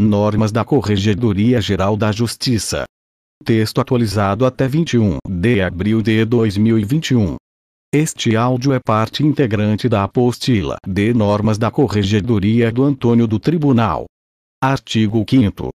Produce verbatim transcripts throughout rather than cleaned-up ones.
Normas da Corregedoria Geral da Justiça. Texto atualizado até vinte e um de abril de dois mil e vinte e um. Este áudio é parte integrante da apostila de normas da Corregedoria do Antônio do Tribunal. Artigo quinto.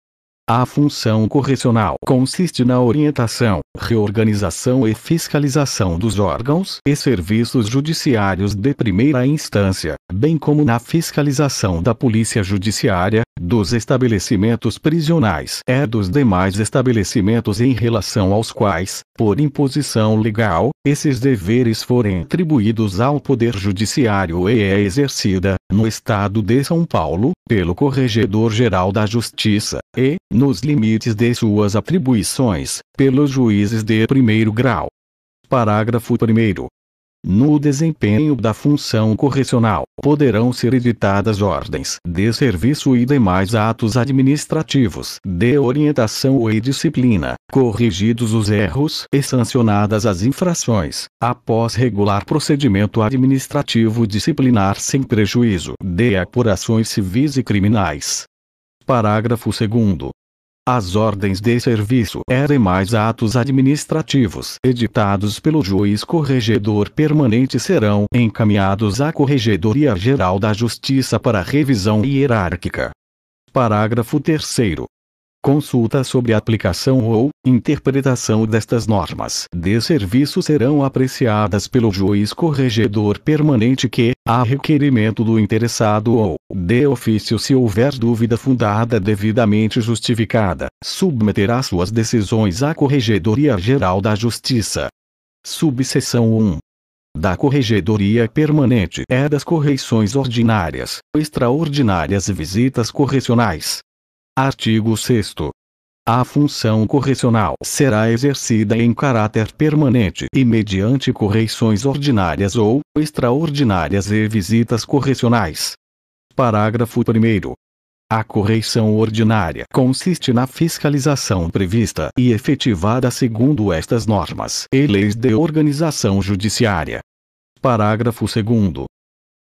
A função correcional consiste na orientação, reorganização e fiscalização dos órgãos e serviços judiciários de primeira instância, bem como na fiscalização da polícia judiciária, dos estabelecimentos prisionais e dos demais estabelecimentos em relação aos quais, por imposição legal, esses deveres forem atribuídos ao Poder Judiciário e é exercida, no Estado de São Paulo, pelo Corregedor-Geral da Justiça, e, nos limites de suas atribuições, pelos juízes de primeiro grau. Parágrafo primeiro. No desempenho da função correcional, poderão ser editadas ordens de serviço e demais atos administrativos de orientação e disciplina, corrigidos os erros e sancionadas as infrações, após regular procedimento administrativo disciplinar sem prejuízo de apurações civis e criminais. Parágrafo segundo. As ordens de serviço e demais atos administrativos editados pelo juiz corregedor permanente serão encaminhados à Corregedoria Geral da Justiça para revisão hierárquica. Parágrafo terceiro. Consultas sobre aplicação ou interpretação destas normas de serviço serão apreciadas pelo juiz corregedor permanente que, a requerimento do interessado ou, de ofício se houver dúvida fundada devidamente justificada, submeterá suas decisões à Corregedoria Geral da Justiça. Subseção um. Da Corregedoria Permanente e das correições ordinárias, extraordinárias e visitas correcionais. Artigo sexto. A função correcional será exercida em caráter permanente e mediante correições ordinárias ou extraordinárias e visitas correcionais. Parágrafo primeiro. A correição ordinária consiste na fiscalização prevista e efetivada segundo estas normas e leis de organização judiciária. Parágrafo segundo.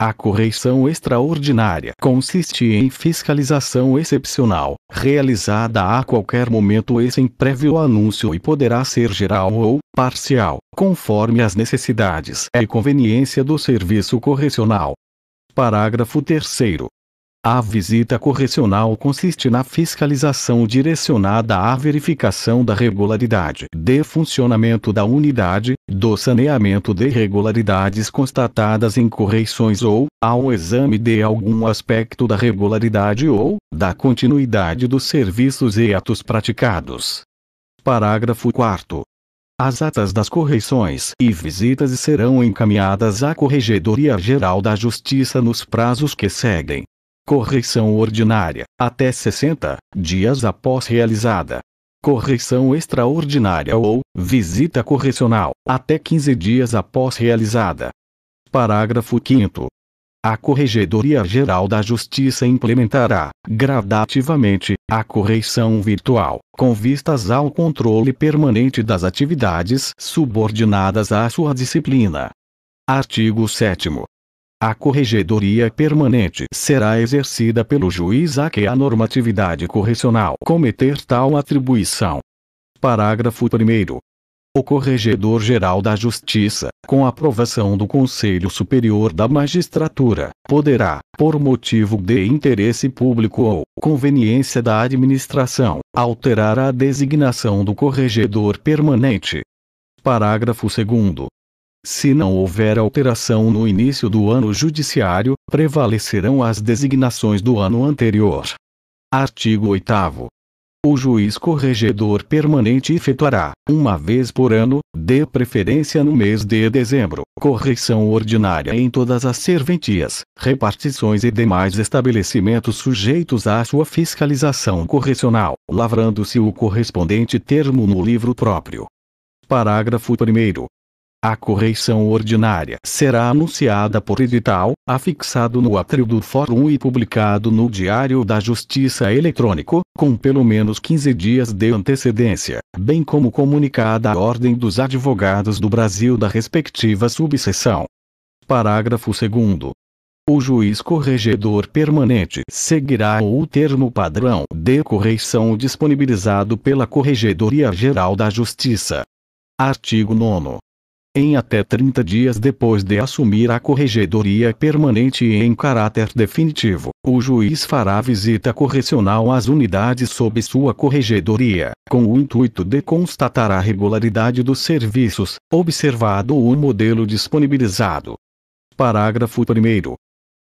A correição extraordinária consiste em fiscalização excepcional, realizada a qualquer momento e sem prévio anúncio e poderá ser geral ou parcial, conforme as necessidades e conveniência do serviço correcional. Parágrafo terceiro. A visita correcional consiste na fiscalização direcionada à verificação da regularidade de funcionamento da unidade, do saneamento de irregularidades constatadas em correições ou, ao exame de algum aspecto da regularidade ou, da continuidade dos serviços e atos praticados. Parágrafo quarto. As atas das correições e visitas serão encaminhadas à Corregedoria Geral da Justiça nos prazos que seguem. Correição ordinária, até sessenta dias após realizada. Correição extraordinária ou visita correcional, até quinze dias após realizada. Parágrafo quinto. A Corregedoria Geral da Justiça implementará, gradativamente, a correição virtual, com vistas ao controle permanente das atividades subordinadas à sua disciplina. Artigo sétimo. A corregedoria permanente será exercida pelo juiz a que a normatividade correcional cometer tal atribuição. Parágrafo primeiro. O Corregedor-Geral da Justiça, com aprovação do Conselho Superior da Magistratura, poderá, por motivo de interesse público ou conveniência da administração, alterar a designação do corregedor permanente. Parágrafo segundo. Se não houver alteração no início do ano judiciário, prevalecerão as designações do ano anterior. Artigo oitavo. O juiz corregedor permanente efetuará, uma vez por ano, de preferência no mês de dezembro, correição ordinária em todas as serventias, repartições e demais estabelecimentos sujeitos à sua fiscalização correcional, lavrando-se o correspondente termo no livro próprio. Parágrafo primeiro. A correição ordinária será anunciada por edital, afixado no átrio do Fórum e publicado no Diário da Justiça Eletrônico, com pelo menos quinze dias de antecedência, bem como comunicada à Ordem dos Advogados do Brasil da respectiva subseção. Parágrafo segundo. o juiz corregedor permanente seguirá o termo padrão de correição disponibilizado pela Corregedoria Geral da Justiça. Artigo nono. Em até trinta dias depois de assumir a corregedoria permanente e em caráter definitivo, o juiz fará visita correcional às unidades sob sua corregedoria, com o intuito de constatar a regularidade dos serviços, observado o modelo disponibilizado. Parágrafo primeiro.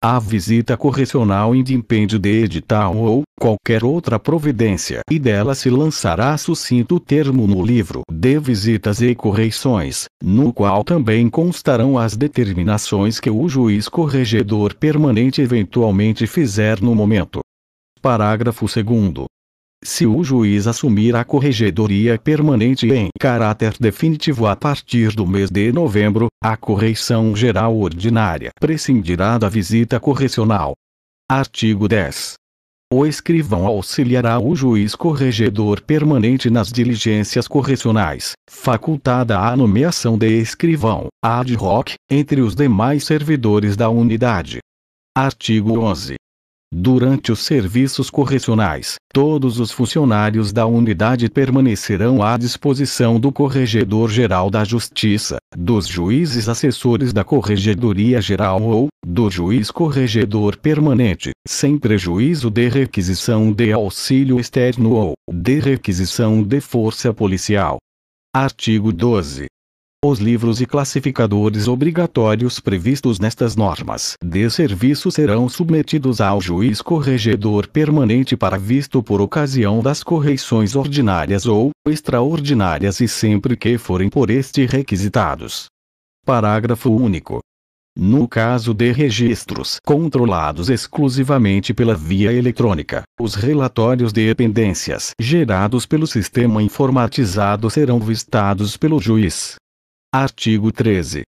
A visita correcional independe de edital ou qualquer outra providência e dela se lançará sucinto termo no livro de visitas e correições, no qual também constarão as determinações que o juiz corregedor permanente eventualmente fizer no momento. Parágrafo segundo. Se o juiz assumir a corregedoria permanente em caráter definitivo a partir do mês de novembro, a correição geral ordinária prescindirá da visita correcional. Artigo dez. O escrivão auxiliará o juiz corregedor permanente nas diligências correcionais, facultada a nomeação de escrivão, ad hoc, entre os demais servidores da unidade. Artigo onze. Durante os serviços correcionais, todos os funcionários da unidade permanecerão à disposição do Corregedor-Geral da Justiça, dos juízes assessores da Corregedoria Geral ou do juiz corregedor permanente, sem prejuízo de requisição de auxílio externo ou de requisição de força policial. Artigo doze. Os livros e classificadores obrigatórios previstos nestas normas de serviço serão submetidos ao juiz corregedor permanente para visto por ocasião das correições ordinárias ou extraordinárias e sempre que forem por este requisitados. Parágrafo único. No caso de registros controlados exclusivamente pela via eletrônica, os relatórios de pendências gerados pelo sistema informatizado serão vistados pelo juiz. Artigo treze.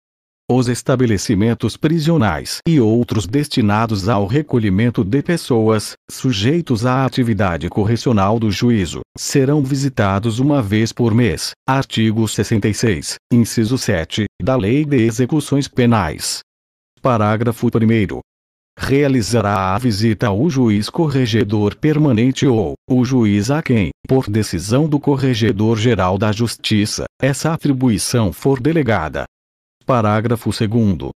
Os estabelecimentos prisionais e outros destinados ao recolhimento de pessoas, sujeitos à atividade correcional do juízo, serão visitados uma vez por mês. Artigo sessenta e seis, inciso sete, da Lei de Execuções Penais. Parágrafo primeiro. Realizará a visita o juiz corregedor permanente ou o juiz a quem, por decisão do Corregedor-Geral da Justiça, essa atribuição for delegada. Parágrafo segundo.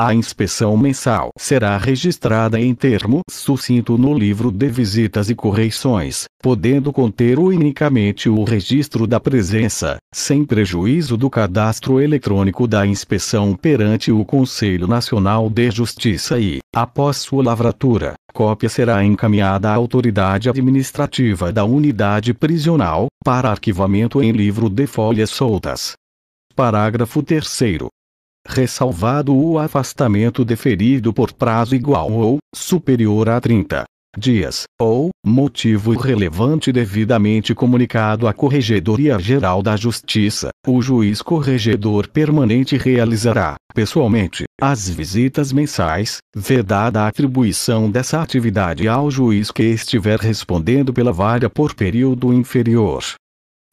A inspeção mensal será registrada em termo sucinto no livro de visitas e correições, podendo conter unicamente o registro da presença, sem prejuízo do cadastro eletrônico da inspeção perante o Conselho Nacional de Justiça e, após sua lavratura, cópia será encaminhada à autoridade administrativa da unidade prisional, para arquivamento em livro de folhas soltas. Parágrafo terceiro. Ressalvado o afastamento deferido por prazo igual ou superior a trinta dias, ou motivo relevante devidamente comunicado à Corregedoria Geral da Justiça, o juiz corregedor permanente realizará, pessoalmente, as visitas mensais, vedada a atribuição dessa atividade ao juiz que estiver respondendo pela vara por período inferior.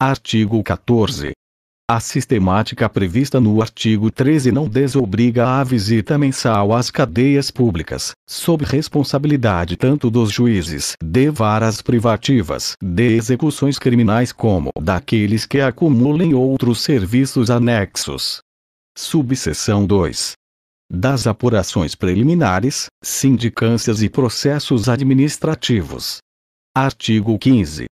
Artigo quatorze. A sistemática prevista no artigo treze não desobriga a visita mensal às cadeias públicas, sob responsabilidade tanto dos juízes de varas privativas de execuções criminais como daqueles que acumulem outros serviços anexos. Subseção dois. Das apurações preliminares, sindicâncias e processos administrativos. Artigo quinze.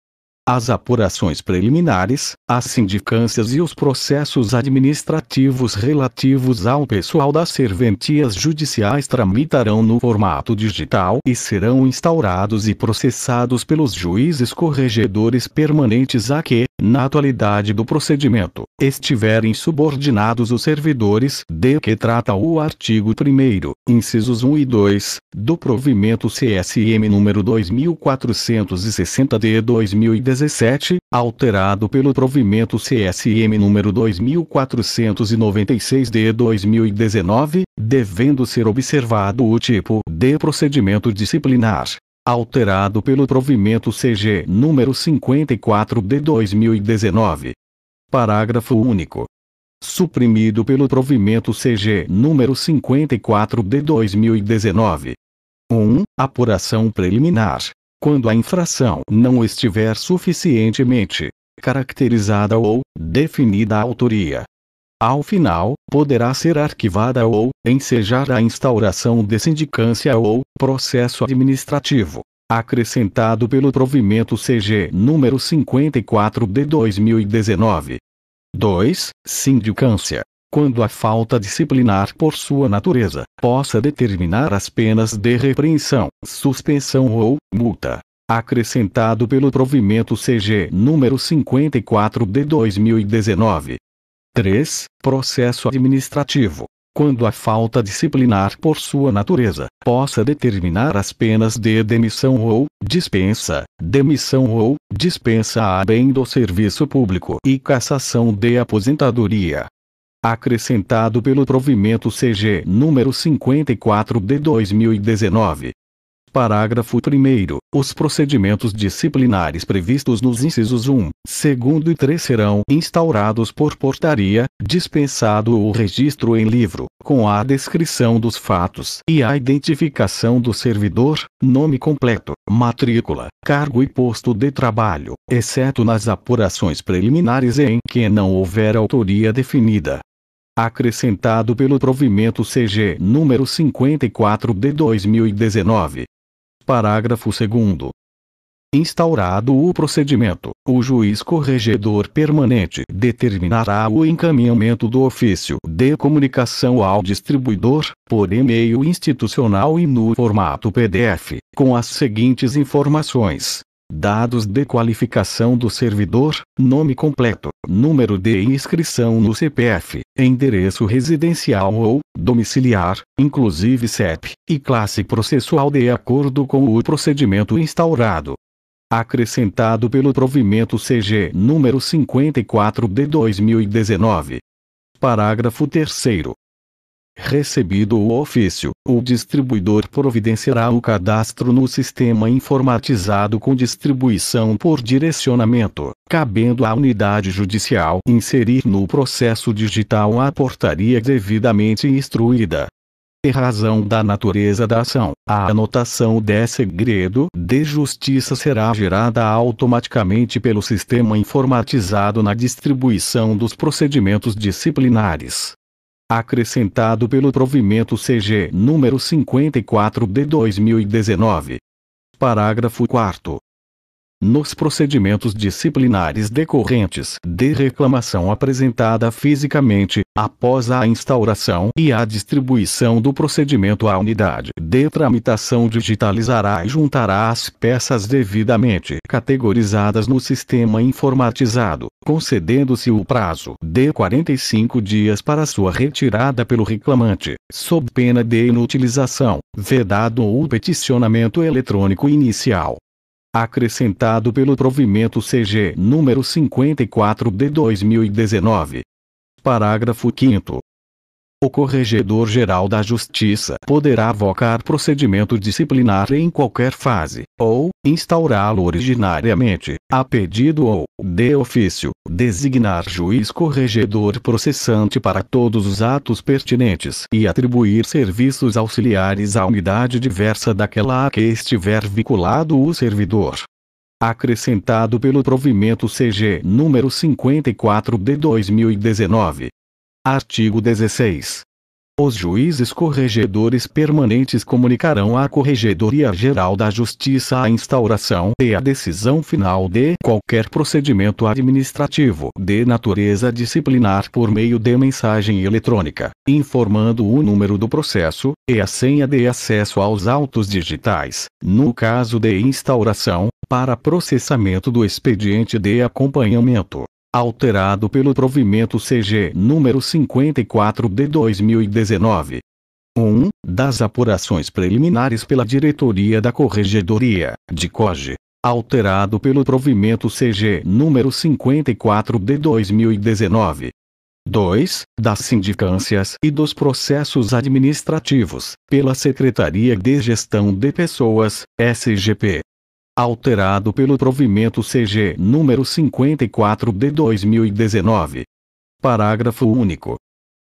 As apurações preliminares, as sindicâncias e os processos administrativos relativos ao pessoal das serventias judiciais tramitarão no formato digital e serão instaurados e processados pelos juízes corregedores permanentes a que, na atualidade do procedimento, estiverem subordinados os servidores de que trata o artigo primeiro, incisos um e dois, do Provimento C S M número dois mil quatrocentos e sessenta de dois mil e dezessete, alterado pelo Provimento C S M número dois mil quatrocentos e noventa e seis de dois mil e dezenove, devendo ser observado o tipo de procedimento disciplinar, alterado pelo Provimento C G número cinquenta e quatro de dois mil e dezenove. Parágrafo único. suprimido pelo Provimento C G número cinquenta e quatro de dois mil e dezenove. um. Apuração preliminar. Quando a infração não estiver suficientemente caracterizada ou definida a autoria, ao final, poderá ser arquivada ou ensejar a instauração de sindicância ou processo administrativo, acrescentado pelo Provimento C G número cinquenta e quatro de dois mil e dezenove. dois. Sindicância. Quando a falta disciplinar por sua natureza possa determinar as penas de repreensão, suspensão ou multa, acrescentado pelo Provimento C G número cinquenta e quatro de dois mil e dezenove. três. Processo administrativo. Quando a falta disciplinar por sua natureza possa determinar as penas de demissão ou dispensa, demissão ou dispensa a bem do serviço público e cassação de aposentadoria, acrescentado pelo Provimento C G número cinquenta e quatro de dois mil e dezenove. Parágrafo primeiro. Os procedimentos disciplinares previstos nos incisos um, dois e três serão instaurados por portaria, dispensado o registro em livro, com a descrição dos fatos e a identificação do servidor, nome completo, matrícula, cargo e posto de trabalho, exceto nas apurações preliminares em que não houver autoria definida. Acrescentado pelo Provimento C G número cinquenta e quatro de dois mil e dezenove. Parágrafo segundo. Instaurado o procedimento, o juiz corregedor permanente determinará o encaminhamento do ofício de comunicação ao distribuidor, por e-mail institucional e no formato P D F, com as seguintes informações: dados de qualificação do servidor, nome completo, número de inscrição no C P F, endereço residencial ou domiciliar, inclusive C E P, e classe processual de acordo com o procedimento instaurado. Acrescentado pelo Provimento C G número cinquenta e quatro de dois mil e dezenove. Parágrafo terceiro. Recebido o ofício, o distribuidor providenciará o cadastro no sistema informatizado com distribuição por direcionamento, cabendo à unidade judicial inserir no processo digital a portaria devidamente instruída. Em razão da natureza da ação, a anotação de segredo de justiça será gerada automaticamente pelo sistema informatizado na distribuição dos procedimentos disciplinares. Acrescentado pelo Provimento C G número cinquenta e quatro de dois mil e dezenove. Parágrafo quarto. Nos procedimentos disciplinares decorrentes de reclamação apresentada fisicamente, após a instauração e a distribuição do procedimento, a unidade de tramitação digitalizará e juntará as peças devidamente categorizadas no sistema informatizado, concedendo-se o prazo de quarenta e cinco dias para sua retirada pelo reclamante, sob pena de inutilização, vedado o peticionamento eletrônico inicial. Acrescentado pelo Provimento C G número cinquenta e quatro de dois mil e dezenove. Parágrafo quinto. O Corregedor Geral da Justiça poderá avocar procedimento disciplinar em qualquer fase, ou instaurá-lo originariamente, a pedido ou, de ofício, designar juiz corregedor processante para todos os atos pertinentes e atribuir serviços auxiliares à unidade diversa daquela a que estiver vinculado o servidor. Acrescentado pelo Provimento C G número cinquenta e quatro de dois mil e dezenove. Artigo dezesseis. Os juízes corregedores permanentes comunicarão à Corregedoria Geral da Justiça a instauração e a decisão final de qualquer procedimento administrativo de natureza disciplinar por meio de mensagem eletrônica, informando o número do processo e a senha de acesso aos autos digitais, no caso de instauração, para processamento do expediente de acompanhamento, alterado pelo Provimento C G número cinquenta e quatro de dois mil e dezenove. um. Das apurações preliminares pela Diretoria da Corregedoria, D I C O G, alterado pelo Provimento C G número cinquenta e quatro de dois mil e dezenove. dois. Das sindicâncias e dos processos administrativos, pela Secretaria de Gestão de Pessoas, S G P. Alterado pelo Provimento C G número cinquenta e quatro de dois mil e dezenove. Parágrafo único.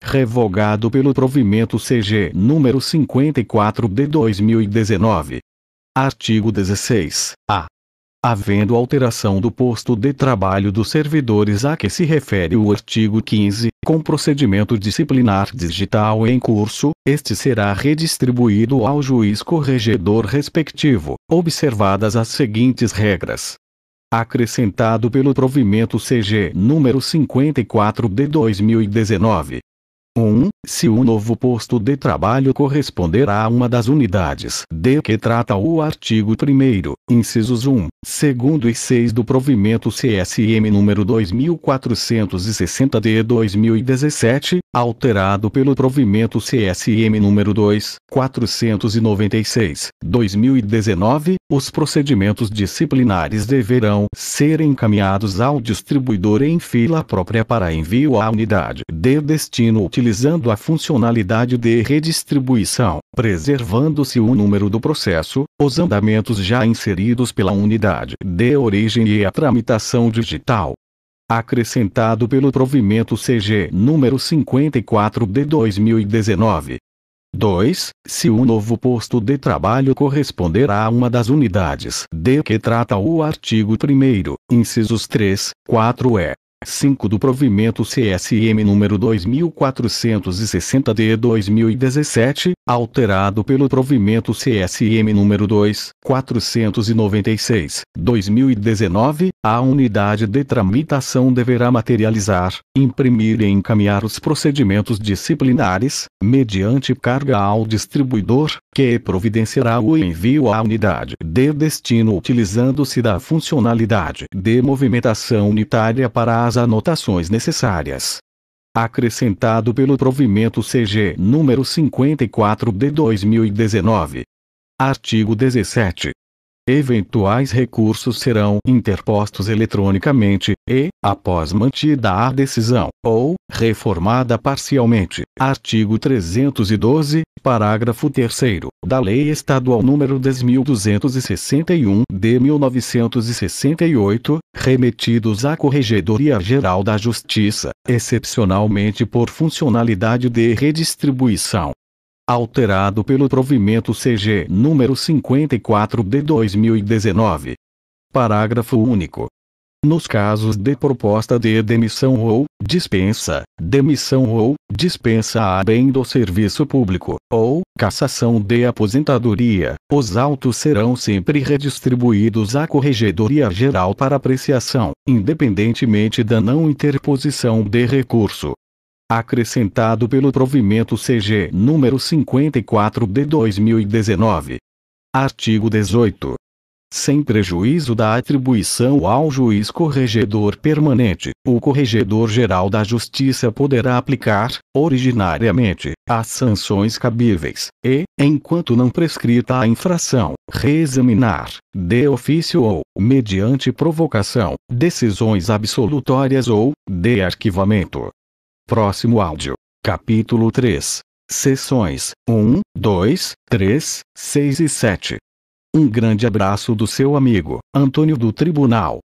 Revogado pelo Provimento C G número cinquenta e quatro de dois mil e dezenove. Artigo dezesseis A. Havendo alteração do posto de trabalho dos servidores a que se refere o artigo quinze, com procedimento disciplinar digital em curso, este será redistribuído ao juiz corregedor respectivo, observadas as seguintes regras. Acrescentado pelo Provimento C G número cinquenta e quatro de dois mil e dezenove. um. Se o novo posto de trabalho corresponder a uma das unidades de que trata o artigo primeiro, incisos um, dois e seis do Provimento C S M número dois mil quatrocentos e sessenta de dois mil e dezessete, alterado pelo Provimento C S M número dois mil quatrocentos e noventa e seis, dois mil e dezenove, os procedimentos disciplinares deverão ser encaminhados ao distribuidor em fila própria para envio à unidade de destino utilizado utilizando a funcionalidade de redistribuição, preservando-se o número do processo, os andamentos já inseridos pela unidade de origem e a tramitação digital. Acrescentado pelo Provimento C G número cinquenta e quatro de dois mil e dezenove. dois. Se o novo posto de trabalho corresponder a uma das unidades de que trata o artigo primeiro, incisos três, quatro e cinco do Provimento C S M número dois mil quatrocentos e sessenta de dois mil e dezessete, alterado pelo Provimento C S M número dois mil quatrocentos e noventa e seis, dois mil e dezenove, a unidade de tramitação deverá materializar, imprimir e encaminhar os procedimentos disciplinares, mediante carga ao distribuidor, que providenciará o envio à unidade de destino utilizando-se da funcionalidade de movimentação unitária para as anotações necessárias. Acrescentado pelo Provimento C G número cinquenta e quatro de dois mil e dezenove. Artigo dezessete. Eventuais recursos serão interpostos eletronicamente, e, após mantida a decisão, ou, reformada parcialmente, artigo trezentos e doze, parágrafo terceiro, da Lei Estadual nº dez mil duzentos e sessenta e um de mil novecentos e sessenta e oito, remetidos à Corregedoria Geral da Justiça, excepcionalmente por funcionalidade de redistribuição. Alterado pelo Provimento C G número cinquenta e quatro de dois mil e dezenove. Parágrafo único. Nos casos de proposta de demissão ou dispensa, demissão ou dispensa a bem do serviço público, ou cassação de aposentadoria, os autos serão sempre redistribuídos à Corregedoria Geral para apreciação, independentemente da não interposição de recurso. Acrescentado pelo Provimento C G número cinquenta e quatro de dois mil e dezenove. Artigo dezoito. Sem prejuízo da atribuição ao juiz corregedor permanente, o Corregedor-Geral da Justiça poderá aplicar, originariamente, as sanções cabíveis, e, enquanto não prescrita a infração, reexaminar, de ofício ou, mediante provocação, decisões absolutórias ou, de arquivamento. Próximo áudio. Capítulo três. Seções um, dois, três, seis e sete. Um grande abraço do seu amigo, Antônio do Tribunal.